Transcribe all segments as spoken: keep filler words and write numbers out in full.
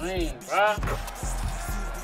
Green, bruh.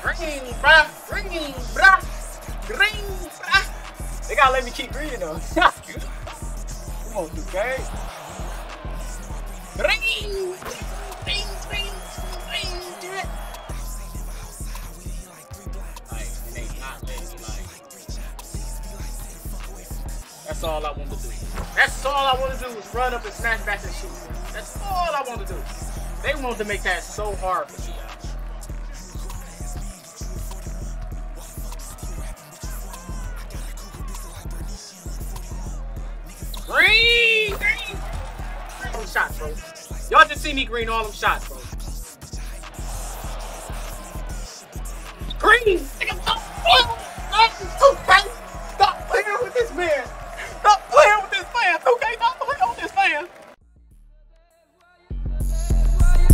Green, bruh. Green, bruh. Green, bruh. They gotta let me keep reading though. Come on, Luka. Green, green, green, green, dude. Like, they not letting me, like. That's all I want to do. That's all I want to do is run up and smash back and shoot. That's all I want to do. They want to make that so hard for me. Green! Green! All them shots, bro. Y'all just see me green all them shots, bro. Green! Stop playing! Stop playing with this man! Stop playing with this man! Okay, stop playing with this man!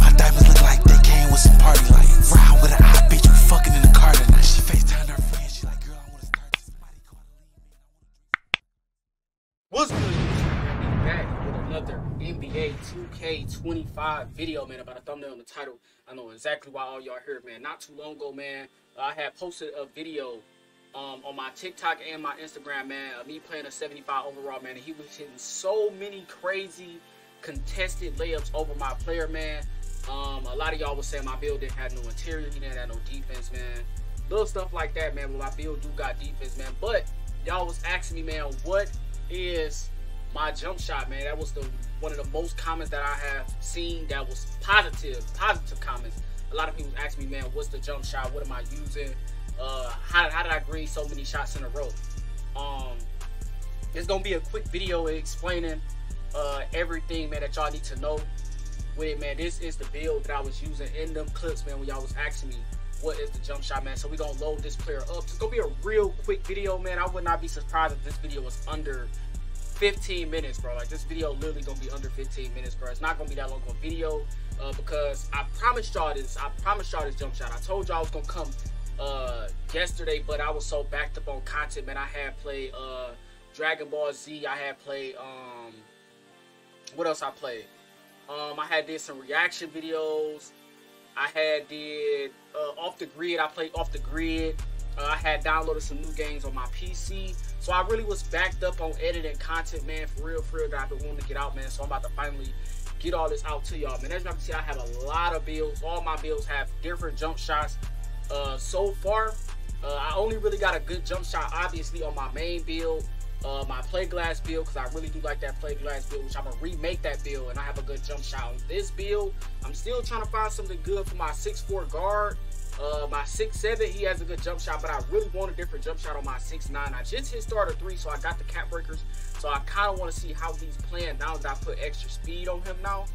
My diamonds look like they came with some party lights. Round with an eye, bitch, we fucking in the car tonight. She FaceTimed her friend. She like, girl, I want to start this somebody call. What's good? N B A two K twenty-five video, man, about a thumbnail and the title. I know exactly why all y'all heard, man. Not too long ago, man, I had posted a video um, on my TikTok and my Instagram, man, of me playing a seventy-five overall, man, and he was hitting so many crazy contested layups over my player, man. Um, a lot of y'all was saying my build didn't have no interior, he didn't have no defense, man. Little stuff like that, man, well, my build do got defense, man. But y'all was asking me, man, what is my jump shot, man? That was the one of the most comments that I have seen that was positive, positive comments. A lot of people ask me, man, what's the jump shot? What am I using? Uh, how, how did I green so many shots in a row? Um, it's gonna be a quick video explaining uh, everything, man, that y'all need to know with it, man. This is the build that I was using in them clips, man, when y'all was asking me, what is the jump shot, man? So we gonna load this player up. It's gonna be a real quick video, man. I would not be surprised if this video was under fifteen minutes, bro. Like, this video literally gonna be under fifteen minutes, bro. It's not gonna be that long of a video uh, because I promised y'all this. I promised y'all this jump shot. I told y'all I was gonna come uh, yesterday, but I was so backed up on content, man. I had played uh, Dragon Ball Z. I had played, um, what else I played? Um, I had did some reaction videos. I had did uh, Off the Grid. I played Off the Grid. Uh, I had downloaded some new games on my P C. So I really was backed up on editing content, man, for real, for real, that I've been wanting to get out, man. So I'm about to finally get all this out to y'all, man. As you can see, I have a lot of builds. All my builds have different jump shots uh, so far. Uh, I only really got a good jump shot, obviously, on my main build, uh, my Playglass build, because I really do like that Playglass build, which I'm going to remake that build, and I have a good jump shot on this build. I'm still trying to find something good for my six four guard. Uh, my six seven, he has a good jump shot, but I really want a different jump shot on my six nine. I just hit starter three, so I got the cap breakers. So I kind of want to see how he's playing now that I put extra speed on him now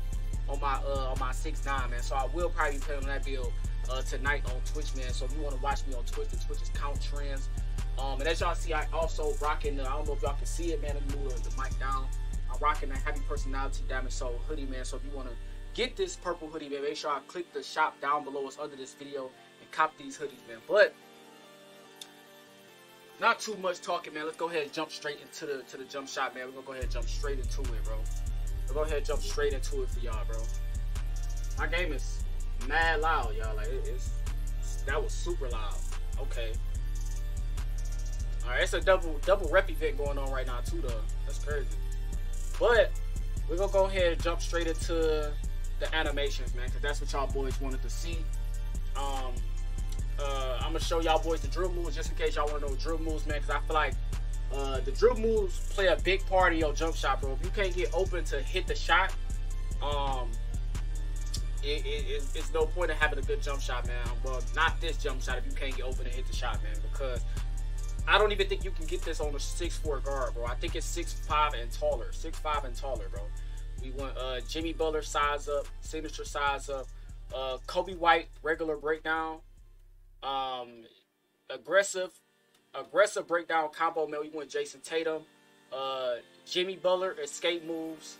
on my uh, on my six nine, man. So I will probably be playing on that build uh, tonight on Twitch, man. So if you want to watch me on Twitch, the Twitch is Count Trends. Um, and as y'all see, I also rocking the, I don't know if y'all can see it, man, I'm moving the mic down. I'm rocking the Happy Personality Diamond Soul hoodie, man. So if you want to get this purple hoodie, man, make sure I click the shop down below. It's under this video. Cop these hoodies, man. But not too much talking, man. Let's go ahead and jump straight into the to the jump shot, man. We're gonna go ahead and jump straight into it, bro. We're gonna go ahead and jump straight into it for y'all, bro. My game is mad loud, y'all. Like it, it's, it's that was super loud. Okay. Alright, it's a double double rep event going on right now too, though. That's crazy. But we're gonna go ahead and jump straight into the animations, man, because that's what y'all boys wanted to see. Um Uh, I'm gonna show y'all boys the drill moves just in case y'all wanna know drill moves, man, because I feel like uh, the drill moves play a big part of your jump shot, bro. If you can't get open to hit the shot, um, it, it, it's no point in having a good jump shot, man. Well, not this jump shot if you can't get open and hit the shot, man, because I don't even think you can get this on a six four guard, bro. I think it's six five and taller, six five and taller, bro. We want uh, Jimmy Butler size up, signature size up, uh, Kobe White regular breakdown. Um, aggressive, aggressive breakdown combo, man. We want Jason Tatum, uh, Jimmy Butler escape moves,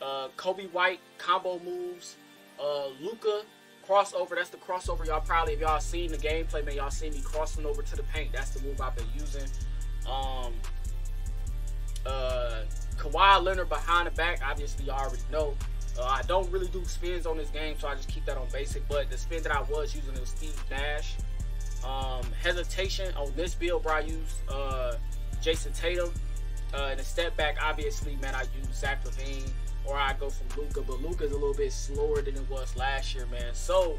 uh, Kobe White combo moves, uh, Luka crossover. That's the crossover y'all probably, if y'all seen the gameplay, man, y'all seen me crossing over to the paint. That's the move I've been using. Um, uh, Kawhi Leonard behind the back, obviously y'all already know. Uh, I don't really do spins on this game, so I just keep that on basic. But the spin that I was using was Steve Nash. Um, hesitation on this build, bro, I used uh, Jason Tatum. Uh, and a step back, obviously, man, I use Zach Levine, or I go from Luka. But Luka's a little bit slower than it was last year, man. So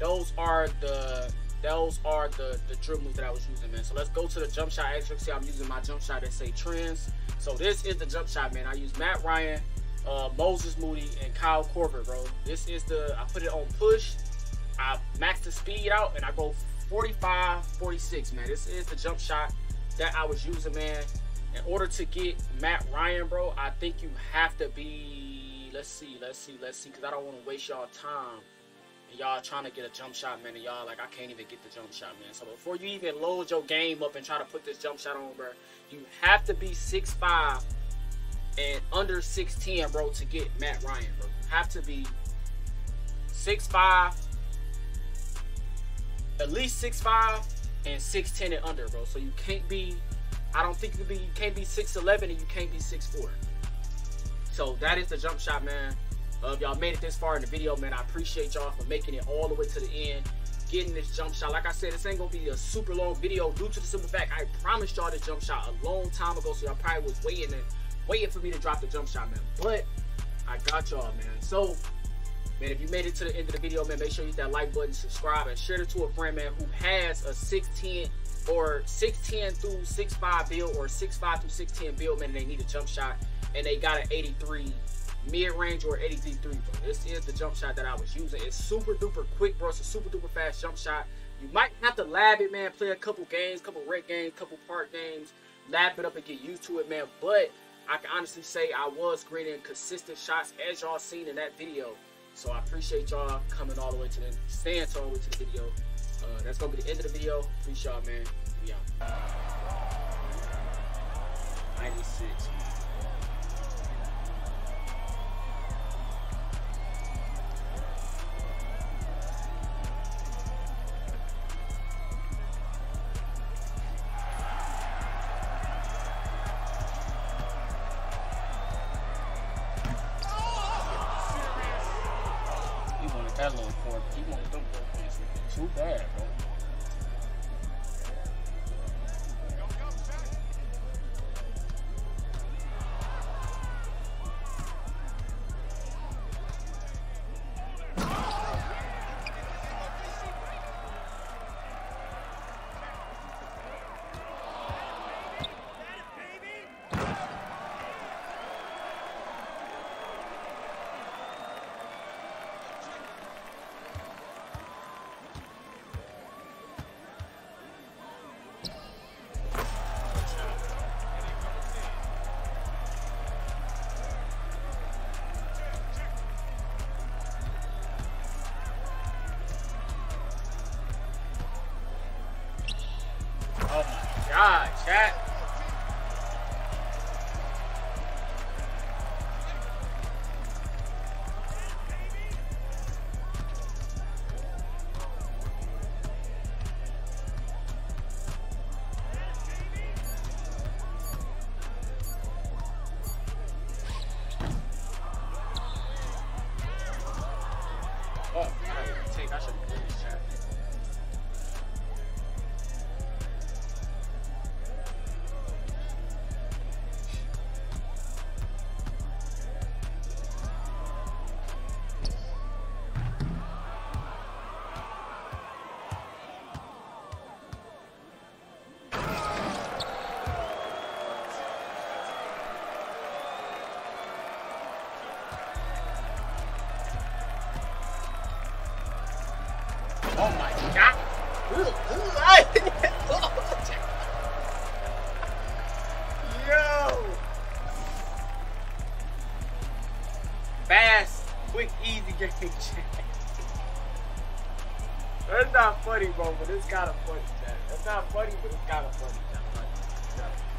those are the those are the, the dribble moves that I was using, man. So let's go to the jump shot. As you can see, I'm using my jump shot that say trends. So this is the jump shot, man. I use Matt Ryan, uh, Moses Moody, and Kyle Korver, bro. This is the, I put it on push. I max the speed out, and I go forty-five, forty-six, man. This is the jump shot that I was using, man. In order to get Matt Ryan, bro, I think you have to be, let's see, let's see, let's see, because I don't want to waste y'all time. And y'all trying to get a jump shot, man, and y'all like, I can't even get the jump shot, man. So before you even load your game up and try to put this jump shot on, bro, you have to be six five and under six ten, bro, to get Matt Ryan, bro. You have to be six five, at least six five and six ten and under, bro. So you can't be... I don't think you, be, you can't be six eleven and you can't be six four. So that is the jump shot, man. Uh, if y'all made it this far in the video, man, I appreciate y'all for making it all the way to the end, getting this jump shot. Like I said, this ain't going to be a super long video due to the simple fact I promised y'all this jump shot a long time ago, so y'all probably was waiting and waiting for me to drop the jump shot, man. But I got y'all, man. So, man, if you made it to the end of the video, man, make sure you hit that like button, subscribe, and share it to a friend, man, who has a six ten or six ten through six five build or six five through six ten build, man, and they need a jump shot and they got an eighty-three mid-range or eighty-three three, bro. This is the jump shot that I was using. It's super duper quick, bro. It's a super duper fast jump shot. You might have to lab it, man, play a couple games, couple red games, couple park games, lab it up and get used to it, man. But I can honestly say I was grading consistent shots, as y'all seen in that video. So I appreciate y'all coming all the way to the staying all the way to the video. Uh, that's gonna be the end of the video. Appreciate y'all, man. We out. ninety-six. That little court, he wanted them court pants too bad, bro. God, chat. Oh, God, I take. I should do this, chat. Oh my God! Yo! Fast, quick, easy game. That's not funny, bro, but it's kind of funny, man. That's not funny, but it's kind of funny.